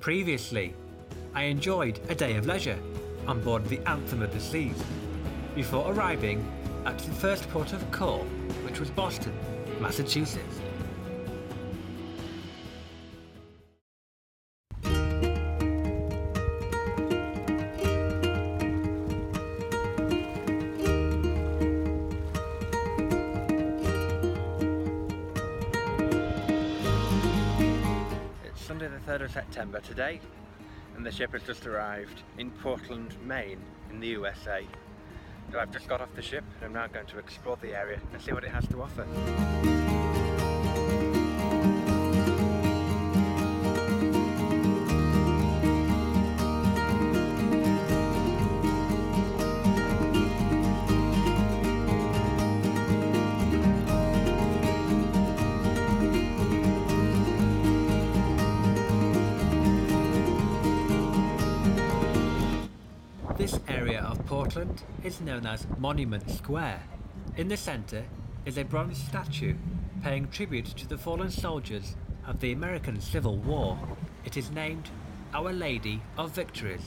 Previously, I enjoyed a day of leisure on board the Anthem of the Seas before arriving at the first port of call, which was Boston, Massachusetts. It's Sunday the 3rd of September today, and the ship has just arrived in Portland, Maine, in the USA. So I've just got off the ship and I'm now going to explore the area and see what it has to offer. This area of Portland is known as Monument Square. In the centre is a bronze statue paying tribute to the fallen soldiers of the American Civil War. It is named Our Lady of Victories.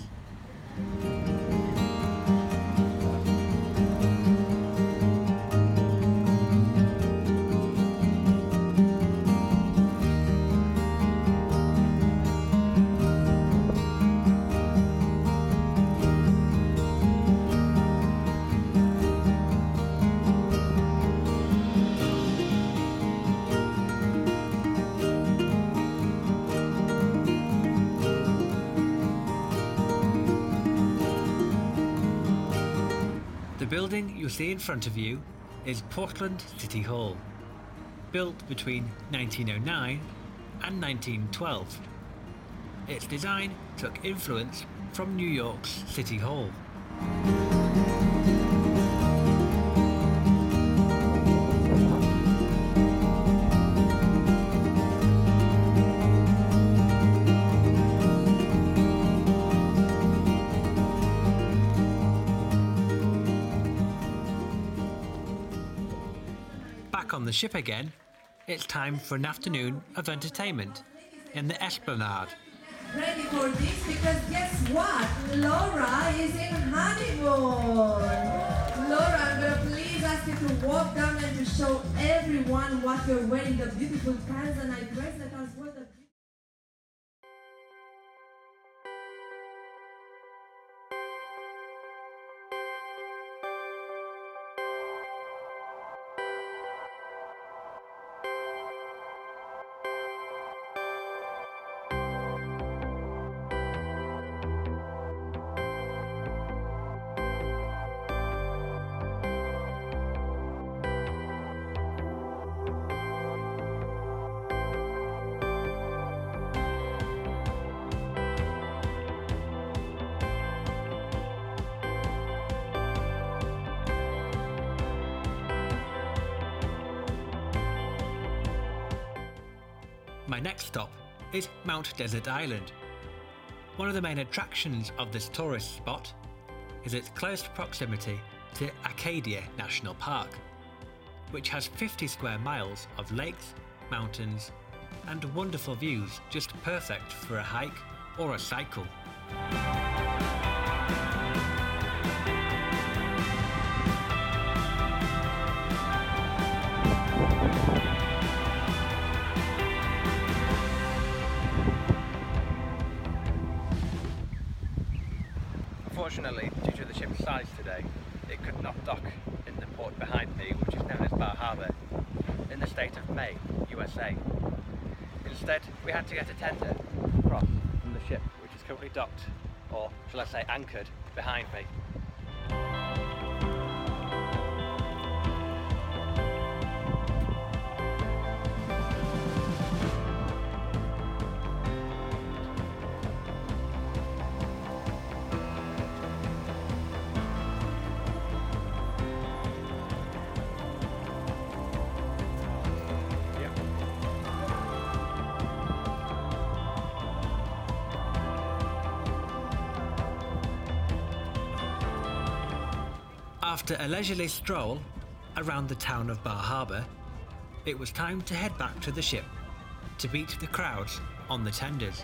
The building you see in front of you is Portland City Hall, built between 1909 and 1912. Its design took influence from New York's City Hall. On the ship again, it's time for an afternoon of entertainment in the Esplanade. Ready for this, because guess what? Laura is in honeymoon. Laura, I'm gonna please ask you to walk down and to show everyone what you're wearing, the beautiful Tanzanite dress that has worth a... My next stop is Mount Desert Island. One of the main attractions of this tourist spot is its close proximity to Acadia National Park, which has 50 square miles of lakes, mountains, and wonderful views, just perfect for a hike or a cycle. Unfortunately, due to the ship's size today, it could not dock in the port behind me, which is known as Bar Harbor, in the state of Maine, USA. Instead, we had to get a tender across from the ship, which is currently docked, or shall I say anchored, behind me. After a leisurely stroll around the town of Bar Harbor, it was time to head back to the ship to beat the crowds on the tenders.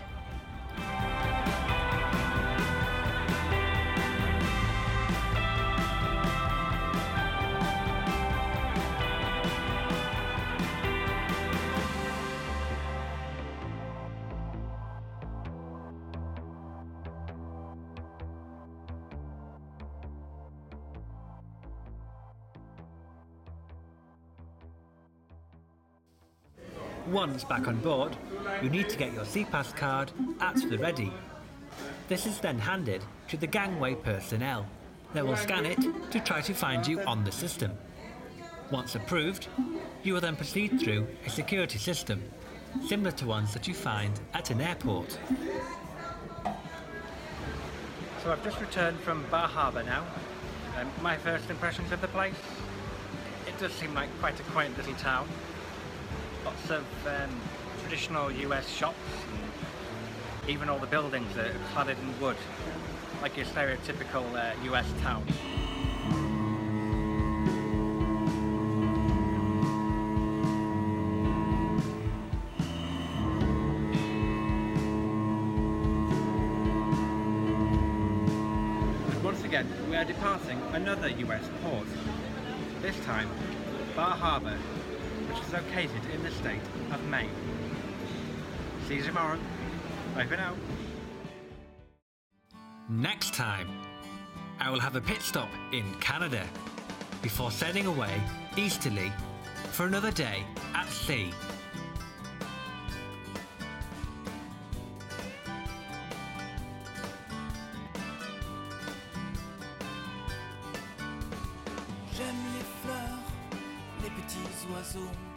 Once back on board, you need to get your SeaPass card at the ready. This is then handed to the gangway personnel. They will scan it to try to find you on the system. Once approved, you will then proceed through a security system, similar to ones that you find at an airport. So I've just returned from Bar Harbor now. My first impressions of the place? It does seem like quite a quaint little town. Lots of traditional US shops, and even all the buildings are cladded in wood, like your stereotypical US town. And once again, we are departing another US port, this time Bar Harbor, which is located in the state of Maine. See you tomorrow. Bye for now. Next time, I will have a pit stop in Canada before sailing away easterly for another day at sea. J'aime les fleurs, les petits oiseaux.